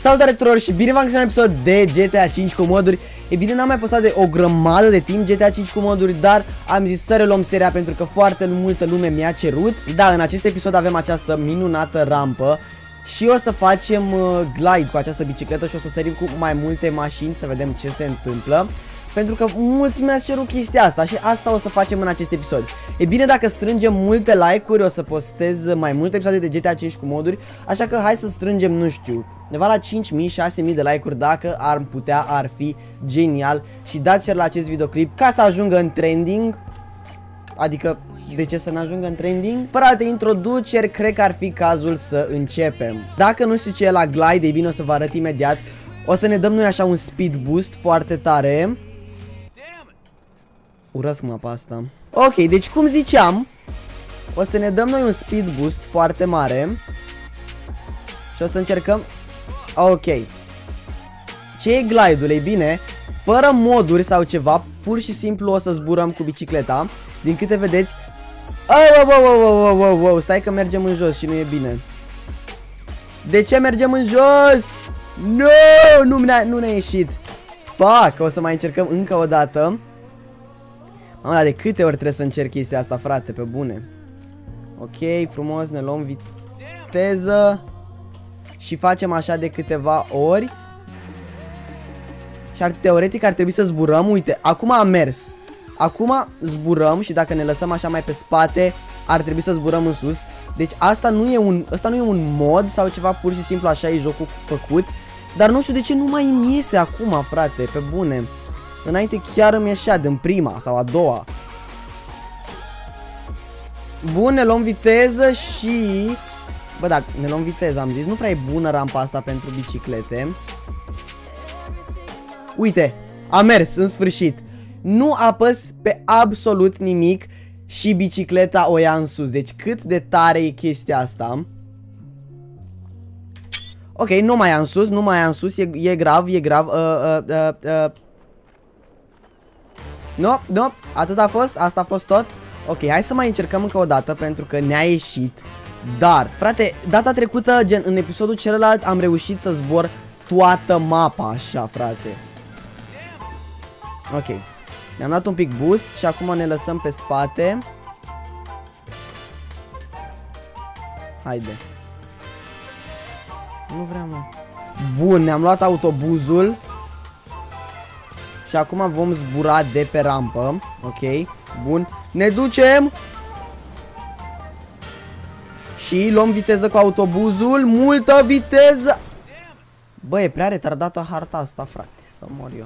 Salutare tuturor și bine v-am găsit la un episod de GTA 5 cu moduri. E bine, n-am mai postat de o grămadă de timp GTA 5 cu moduri, dar am zis să reluăm seria pentru că foarte multă lume mi-a cerut. Da, în acest episod avem această minunată rampă și o să facem glide cu această bicicletă și o să sărim cu mai multe mașini să vedem ce se întâmplă. Pentru că mulți mi-ați cerut chestia asta și asta o să facem în acest episod. E bine, dacă strângem multe like-uri o să postez mai multe episoade de GTA 5 cu moduri. Așa că hai să strângem, nu știu, undeva la 5.000-6.000 de like-uri dacă ar putea, ar fi genial. Și dați share la acest videoclip ca să ajungă în trending. Adică, de ce să ne ajungă în trending? Fără alte introduceri, cred că ar fi cazul să începem. Dacă nu știu ce e la glide, e bine, o să vă arăt imediat. O să ne dăm noi așa un speed boost foarte tare. Urăsc mapa asta. Ok, deci cum ziceam, o să ne dăm noi un speed boost foarte mare și o să încercăm. Ok, ce e glide-ul? Ei bine, fără moduri sau ceva, pur și simplu o să zburăm cu bicicleta. Din câte vedeți. Oh, stai că mergem în jos și nu e bine. De ce mergem în jos? No, nu ne-a ieșit. Fuck, o să mai încercăm încă o dată. Mamă, dar de câte ori trebuie să încerc chestia asta, frate, pe bune. Ok, frumos, ne luăm viteză și facem așa de câteva ori. Și teoretic ar trebui să zburăm, uite, acum am mers. Acum zburăm și dacă ne lăsăm așa mai pe spate, ar trebui să zburăm în sus. Deci asta nu e un mod sau ceva, pur și simplu așa e jocul făcut. Dar nu știu de ce nu mai îmi iese acum, frate, pe bune. Înainte chiar îmi ieșea din prima sau a doua. Bun, ne luăm viteză și... Bă, da, ne luăm viteză, am zis. Nu prea e bună rampa asta pentru biciclete. Uite, a mers în sfârșit. Nu apăs pe absolut nimic și bicicleta o ia în sus. Deci cât de tare e chestia asta. Ok, nu mai ia în sus, nu mai ia în sus. E grav, e grav. No, atât a fost, asta a fost tot. Ok, hai să mai încercăm încă o dată pentru că ne-a ieșit. Dar, frate, data trecută, gen în episodul celălalt, am reușit să zbor toată mapa așa, frate. Ok, ne-am dat un pic boost și acum ne lăsăm pe spate. Haide. Nu vreau, mă. Bun, ne-am luat autobuzul. Și acum vom zbura de pe rampă. Ok, bun. Ne ducem. Și luăm viteză cu autobuzul. Multă viteză. Bă, e prea retardată harta asta, frate. Să mor eu.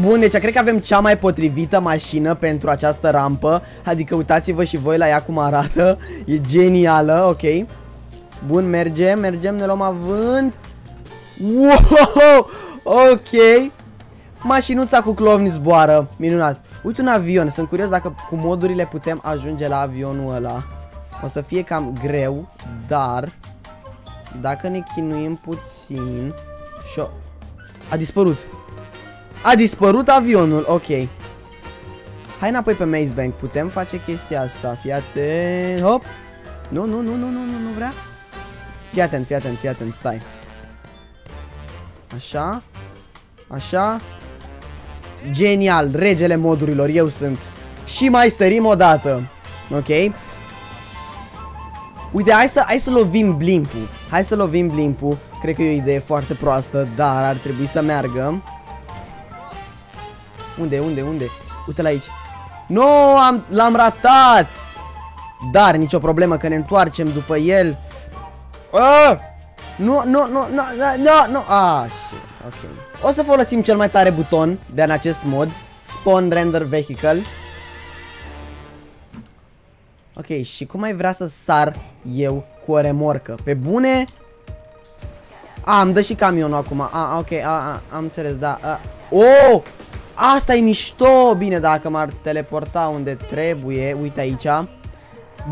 Bun, deci cred că avem cea mai potrivită mașină pentru această rampă. Adică uitați-vă și voi la ea cum arată. E genială, ok. Bun, mergem, mergem, ne luăm avânt. Wow, ok. Mașinuța cu clovni zboară, minunat. Uite un avion, sunt curios dacă cu modurile putem ajunge la avionul ăla. O să fie cam greu, dar dacă ne chinuim puțin. Și-o... A dispărut. A dispărut avionul, ok. Hai înapoi pe Maze Bank, putem face chestia asta, fii atent. Hop. Nu vrea. Fii atent, fii atent, fii atent, stai. Așa. Așa. Genial, regele modurilor, eu sunt. Și mai sărim o dată. Ok. Uite, hai să lovim blimpul. Hai să lovim blimpul. Cred că e o idee foarte proastă, dar ar trebui să meargă. Unde? Uite-l aici. Nu, l-am ratat. Dar nicio problemă că ne întoarcem după el. Nu. Ok. O să folosim cel mai tare buton de în acest mod, Spawn Render Vehicle. Ok, și cum mai vrea să sar eu cu o remorcă? Pe bune? A, îmi dă și camionul acum. Am înțeles, da. Oh! Asta e mișto! Bine, dacă m-ar teleporta unde trebuie. Uite aici.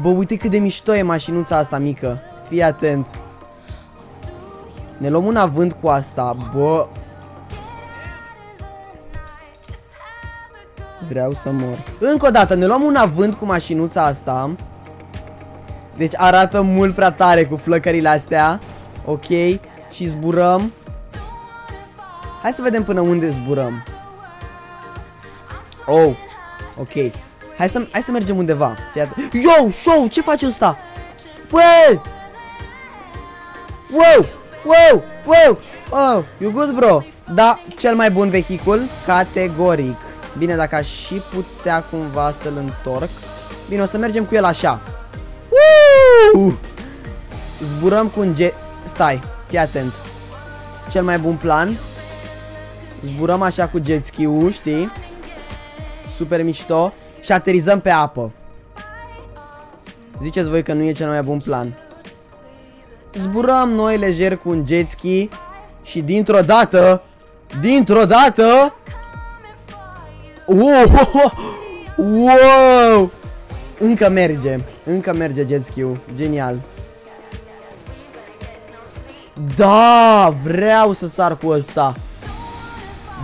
Bă, uite cât de mișto e mașinuța asta mică. Fii atent. Ne luăm un avânt cu asta. Bă... Vreau să mor. Încă o dată, ne luăm un avânt cu mașinuța asta. Deci arată mult prea tare cu flăcările astea. Ok, și zburăm. Hai să vedem până unde zburăm. Oh, ok. Hai să mergem undeva. Yo, show, ce face ăsta? Wow! Wow! Wow! Wow! Oh, you good, bro? Da, cel mai bun vehicul, categoric. Bine, dacă aș și putea cumva să-l întorc. Bine, o să mergem cu el așa. Zburăm cu un jet. Stai, fii atent. Cel mai bun plan. Zburăm așa cu jet ski-ul, știi? Super mișto. Și aterizăm pe apă. Ziceți voi că nu e cel mai bun plan. Zburăm noi lejer cu un jet ski și dintr-o dată, wow! Încă merge jet ski-ul. Genial. Da, vreau să sar cu ăsta.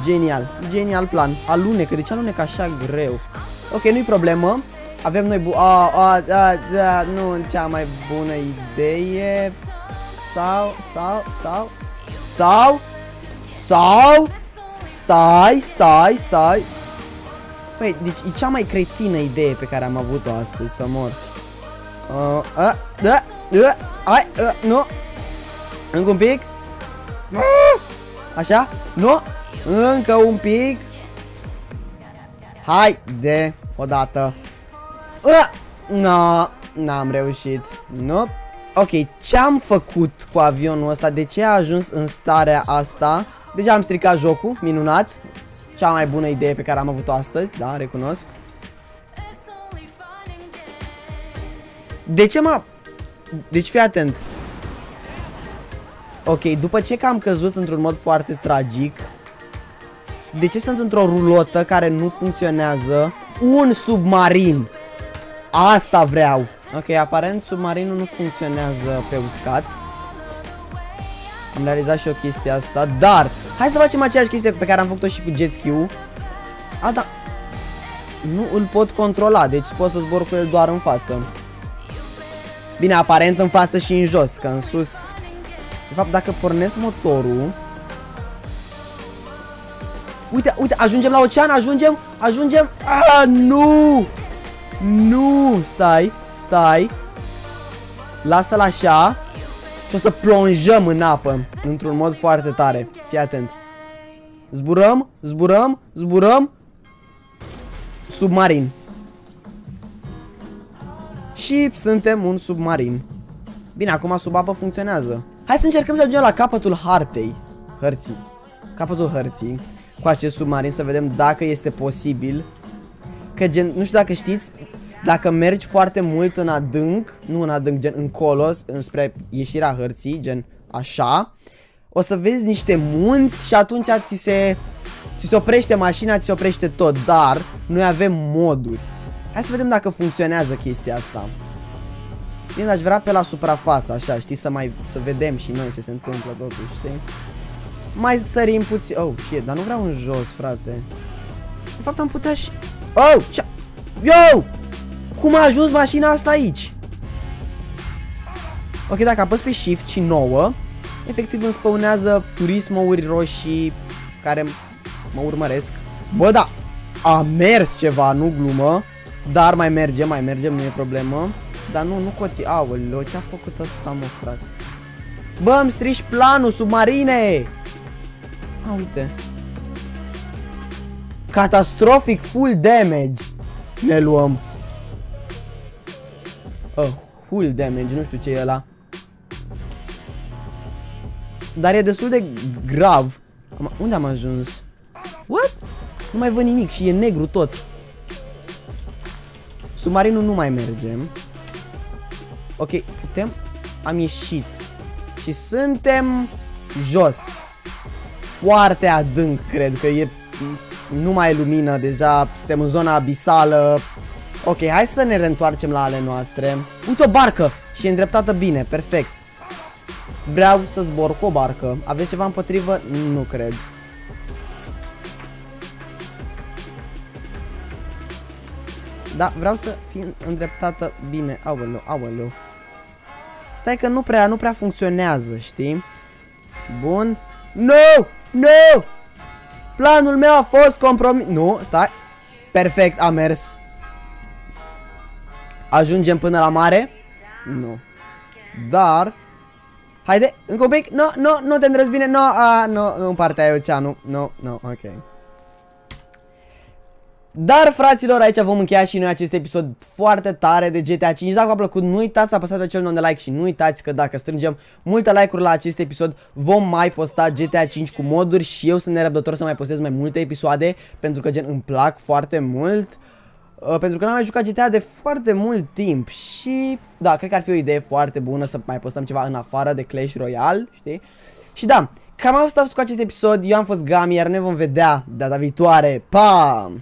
Genial, genial plan. Alunecă, de ce alunecă așa greu? Ok, nu-i problemă. Avem noi nu, cea mai bună idee. Sau Stai. Păi, deci e cea mai cretină idee pe care am avut-o astăzi, să mor. Nu. Încă un pic. Așa, nu. Încă un pic. Hai de o dată. No, n-am reușit. Nope. Ok, ce-am făcut cu avionul ăsta? De ce a ajuns în starea asta? Deja am stricat jocul, minunat. Cea mai bună idee pe care am avut-o astăzi, da, recunosc. De ce m-a... Deci fii atent. Ok, după ce că am căzut într-un mod foarte tragic. De ce sunt într-o rulotă care nu funcționează? Un submarin! Asta vreau! Ok, aparent submarinul nu funcționează pe uscat. Am realizat și o chestie asta, dar hai să facem aceeași chestie pe care am făcut-o și cu jet ski-ul. A, da. Nu îl pot controla, deci pot să zbor cu el doar în față. Bine, aparent în față și în jos, că în sus. De fapt, dacă pornesc motorul... Uite, uite, ajungem la ocean, ajungem. Ah, nu! Nu! Stai. Lasă-l așa. Și o să plonjăm în apă într-un mod foarte tare. Fii atent. Zburăm. Submarin. Și suntem un submarin. Bine, acum sub apă funcționează. Hai să încercăm să ajungem la capătul hartei. Capătul hărții. Cu acest submarin, să vedem dacă este posibil. Că gen, nu știu dacă știți, dacă mergi foarte mult în adânc, gen încolo, spre ieșirea hărții, gen așa, o să vezi niște munți și atunci ți se oprește mașina, ți se oprește tot, dar noi avem moduri. Hai să vedem dacă funcționează chestia asta. Bine, aș vrea pe la suprafață, așa, știi, să vedem și noi ce se întâmplă totuși, știi? Mai sărim puțin. Oh, shit, dar nu vreau în jos, frate. De fapt am putea și... Oh, ce... Yo! Cum a ajuns mașina asta aici? Ok, dacă apăs pe Shift și 9, efectiv îmi spăunează turismouri roșii care mă urmăresc. Bă, da, a mers ceva, nu glumă. Dar mai mergem, nu e problemă. Dar nu coti... Aoleo, ce-a făcut asta, mă, frate? Bă, îmi strici planul, submarine! A, uite. Catastrofic full damage. Ne luăm. Full damage, nu știu ce e ăla. Dar e destul de grav. Unde am ajuns? What? Nu mai văd nimic și e negru tot. Submarinul nu mai merge. Ok, putem? Am ieșit. Și suntem jos. Foarte adânc, cred că e, nu mai e lumină, deja suntem în zona abisală. Ok, hai să ne reîntoarcem la ale noastre. Uite o barcă și e îndreptată bine, perfect. Vreau să zbor cu o barcă. Aveți ceva împotrivă? Nu cred. Da, vreau să fiu îndreptată bine. Aoleu. Stai că nu prea funcționează, știi? Bun. No! Planul meu a fost compromis. Nu, stai. Perfect, a mers. Ajungem până la mare? Nu. Dar... haide, încă un pic. Nu, no, nu, no, nu te îndrăzi bine. Nu, no, nu, în partea aia e oceanul. Nu, nu, ok. Dar, fraților, aici vom încheia și noi acest episod foarte tare de GTA 5. Dacă v-a plăcut, nu uitați să apăsați pe acel nou de like și nu uitați că dacă strângem multe like-uri la acest episod, vom mai posta GTA 5 cu moduri și eu sunt nerăbdător să mai postez mai multe episoade, pentru că, gen, îmi plac foarte mult. Pentru că n-am mai jucat GTA de foarte mult timp și, da, cred că ar fi o idee foarte bună să mai postăm ceva în afară de Clash Royale, știi? Și da, cam asta a fost cu acest episod, eu am fost Gami, iar ne vom vedea data viitoare, pa!